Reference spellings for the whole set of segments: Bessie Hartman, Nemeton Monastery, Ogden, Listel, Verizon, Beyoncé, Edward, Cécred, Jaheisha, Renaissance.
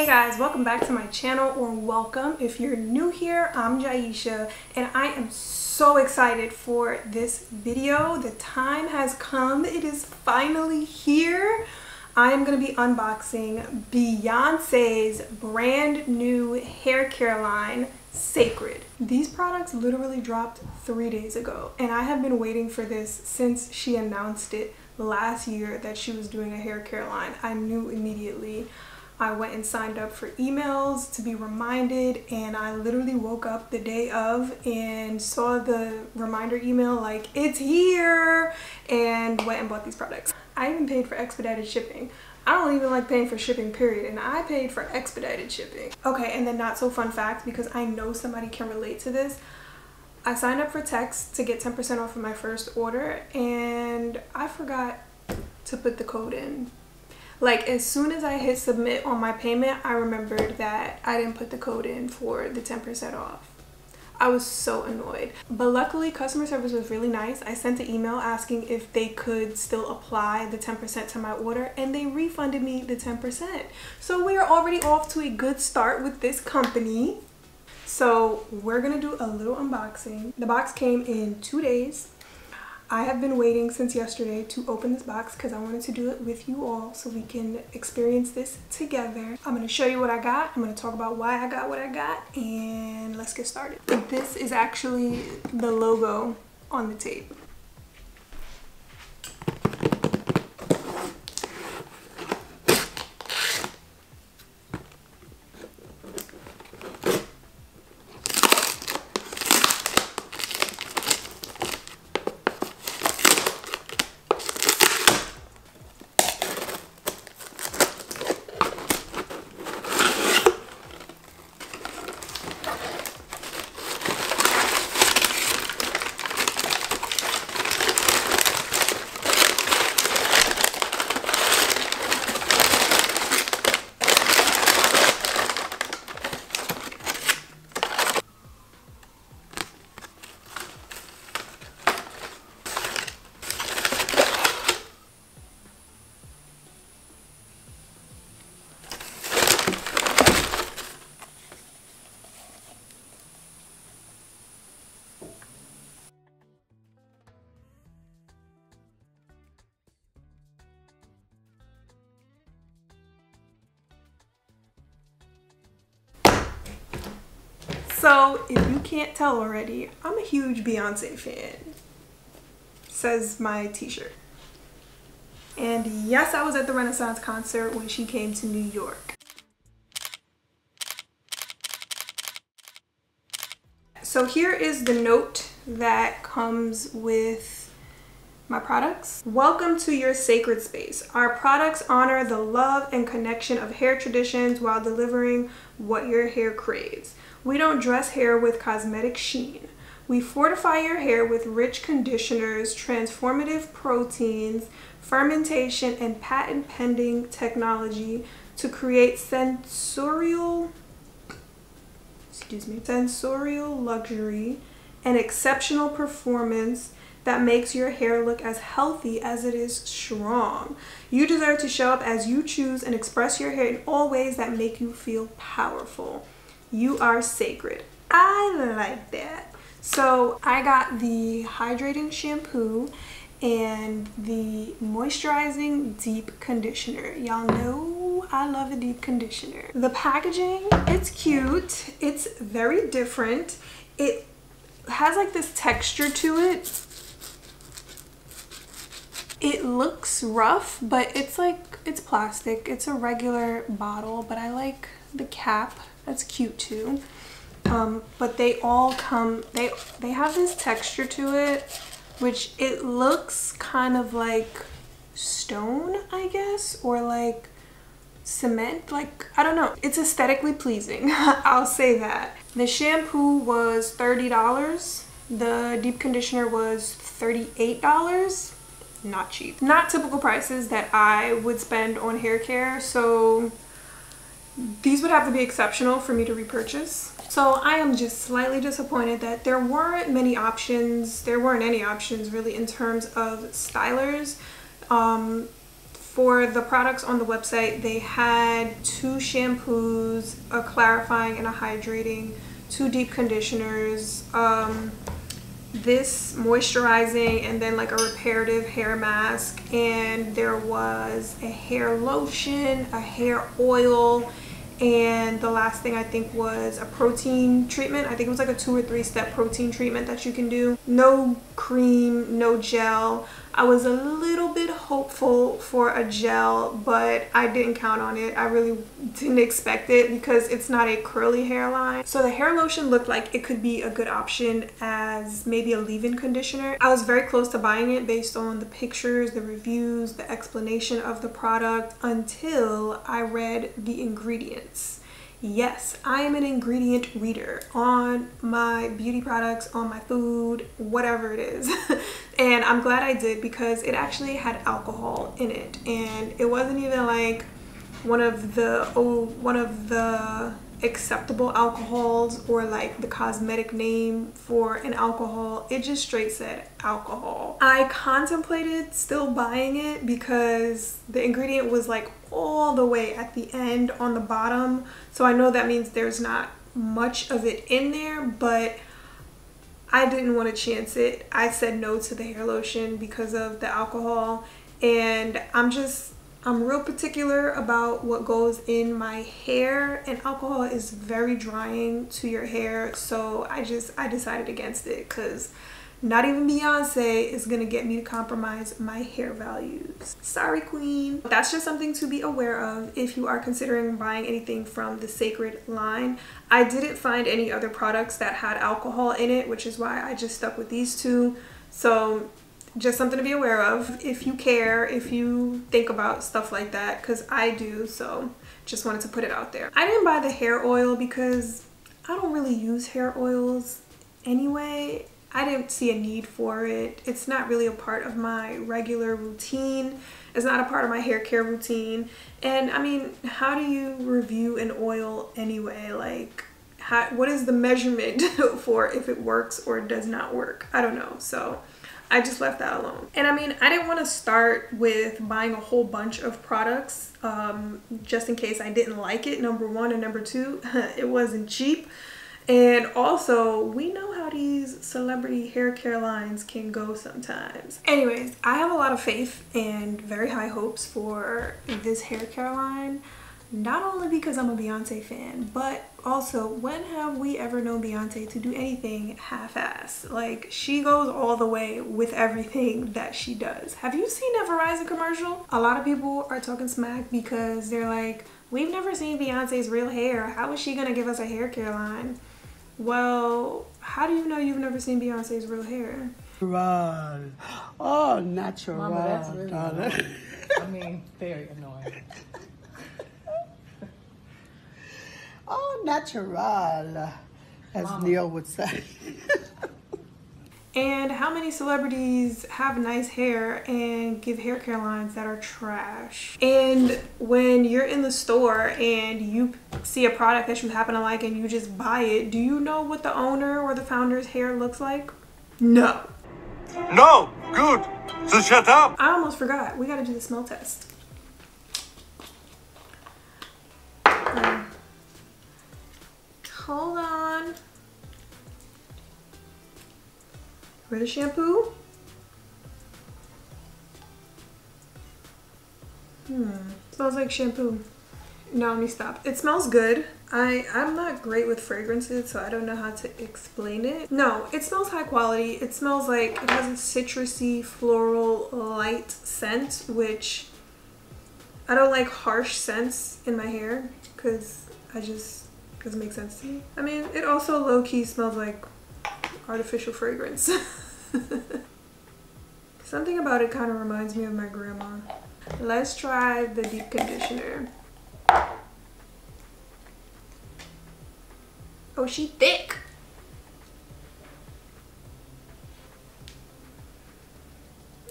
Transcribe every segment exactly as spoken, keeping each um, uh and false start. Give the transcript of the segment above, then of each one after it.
Hey guys, welcome back to my channel, or welcome if you're new here. I'm Jaisha and I am so excited for this video. The time has come. It is finally here. I am going to be unboxing Beyoncé's brand new hair care line, Cécred. These products literally dropped three days ago and I have been waiting for this since she announced it last year that she was doing a hair care line. I knew immediately. I went and signed up for emails to be reminded, and I literally woke up the day of and saw the reminder email like, it's here, and went and bought these products. I even paid for expedited shipping. I don't even like paying for shipping, period, and I paid for expedited shipping. Okay, and then not so fun fact, because I know somebody can relate to this. I signed up for text to get ten percent off of my first order, and I forgot to put the code in. Like, as soon as I hit submit on my payment, I remembered that I didn't put the code in for the ten percent off. I was so annoyed. But luckily, customer service was really nice. I sent an email asking if they could still apply the ten percent to my order, and they refunded me the ten percent. So we are already off to a good start with this company. So we're gonna do a little unboxing. The box came in two days. I have been waiting since yesterday to open this box because I wanted to do it with you all so we can experience this together. I'm going to show you what I got. I'm going to talk about why I got what I got, and let's get started. This is actually the logo on the tape. So, if you can't tell already, I'm a huge Beyoncé fan, says my t-shirt. And yes, I was at the Renaissance concert when she came to New York. So here is the note that comes with my products. Welcome to your sacred space. Our products honor the love and connection of hair traditions while delivering what your hair craves. We don't dress hair with cosmetic sheen. We fortify your hair with rich conditioners, transformative proteins, fermentation, and patent-pending technology to create sensorial, excuse me, sensorial luxury and exceptional performance that makes your hair look as healthy as it is strong. You deserve to show up as you choose and express your hair in all ways that make you feel powerful. You are sacred. I like that. So I got the hydrating shampoo and the moisturizing deep conditioner. Y'all know I love a deep conditioner. The packaging, it's cute. It's very different. It has like this texture to it. It looks rough, but it's like, it's plastic. It's a regular bottle, but I like the cap. That's cute too. Um, but they all come, they they have this texture to it, which it looks kind of like stone, I guess, or like cement. Like, I don't know. It's aesthetically pleasing. I'll say that. The shampoo was thirty dollars. The deep conditioner was thirty-eight dollars. Not cheap. Not typical prices that I would spend on hair care. So these would have to be exceptional for me to repurchase. So I am just slightly disappointed that there weren't many options. There weren't any options really in terms of stylers. Um, for the products on the website, they had two shampoos, a clarifying and a hydrating, two deep conditioners, um, this moisturizing, and then like a reparative hair mask, and there was a hair lotion, a hair oil, and the last thing I think was a protein treatment. I think it was like a two or three step protein treatment that you can do. No cream, no gel. I was a little bit hopeful for a gel, but I didn't count on it. I really didn't expect it because it's not a curly hairline. So the hair lotion looked like it could be a good option as maybe a leave-in conditioner. I was very close to buying it based on the pictures, the reviews, the explanation of the product, until I read the ingredients. Yes, I am an ingredient reader on my beauty products, on my food, whatever it is. And I'm glad I did because it actually had alcohol in it, and it wasn't even like one of the oh, one of the acceptable alcohols or like the cosmetic name for an alcohol. It just straight said alcohol. I contemplated still buying it because the ingredient was like all the way at the end on the bottom, so I know that means there's not much of it in there, but I didn't want to chance it. I said no to the hair lotion because of the alcohol, and I'm just I'm real particular about what goes in my hair, and alcohol is very drying to your hair, so I just I decided against it because not even Beyonce is gonna get me to compromise my hair values. Sorry, queen. That's just something to be aware of if you are considering buying anything from the Cécred line. I didn't find any other products that had alcohol in it, which is why I just stuck with these two. So just something to be aware of if you care, if you think about stuff like that, because I do, so just wanted to put it out there. I didn't buy the hair oil because I don't really use hair oils anyway. I didn't see a need for it. It's not really a part of my regular routine. It's not a part of my hair care routine. And I mean, how do you review an oil anyway? Like, how, what is the measurement for if it works or does not work? I don't know. So I just left that alone. And I mean, I didn't want to start with buying a whole bunch of products um, just in case I didn't like it, number one, and number two, it wasn't cheap. And also, we know how these celebrity hair care lines can go sometimes. Anyways, I have a lot of faith and very high hopes for this hair care line. Not only because I'm a Beyonce fan, but also, when have we ever known Beyonce to do anything half-ass? Like, she goes all the way with everything that she does. Have you seen that Verizon commercial? A lot of people are talking smack because they're like, we've never seen Beyonce's real hair. How is she gonna give us a hair care line? Well, how do you know you've never seen Beyonce's real hair? Right. Oh, natural. Mama, that's really annoying. I mean, very annoying. Oh, natural, as Mama. Neil would say. And how many celebrities have nice hair and give hair care lines that are trash? And when you're in the store and you see a product that you happen to like and you just buy it, do you know what the owner or the founder's hair looks like? No. No, good, so shut up. I almost forgot, we gotta do the smell test. Hold on. Where's the shampoo? Hmm. Smells like shampoo. No, let me stop. It smells good. I, I'm not great with fragrances, so I don't know how to explain it. No, it smells high quality. It smells like it has a citrusy, floral, light scent, which I don't like harsh scents in my hair because I just... Does it make sense to me? I mean, it also low-key smells like artificial fragrance. Something about it kind of reminds me of my grandma. Let's try the deep conditioner. Oh, she thick!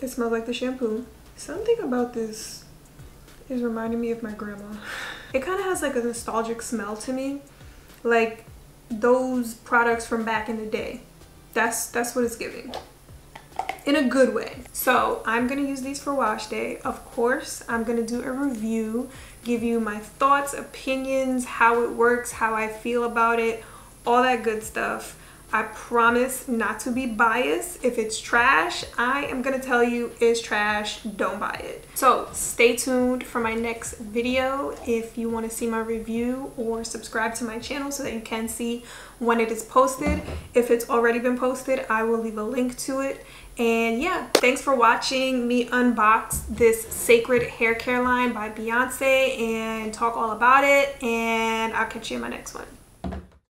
It smells like the shampoo. Something about this is reminding me of my grandma. It kind of has like a nostalgic smell to me. Like those products from back in the day. That's that's what it's giving. in a good way. So I'm gonna use these for wash day. Of course, I'm gonna do a review, give you my thoughts, opinions, how it works, how I feel about it, all that good stuff. I promise not to be biased. If it's trash, I am gonna tell you it's trash, don't buy it. So stay tuned for my next video if you wanna see my review, or subscribe to my channel so that you can see when it is posted. If it's already been posted, I will leave a link to it. And yeah, thanks for watching me unbox this Cécred hair care line by Beyoncé and talk all about it. And I'll catch you in my next one.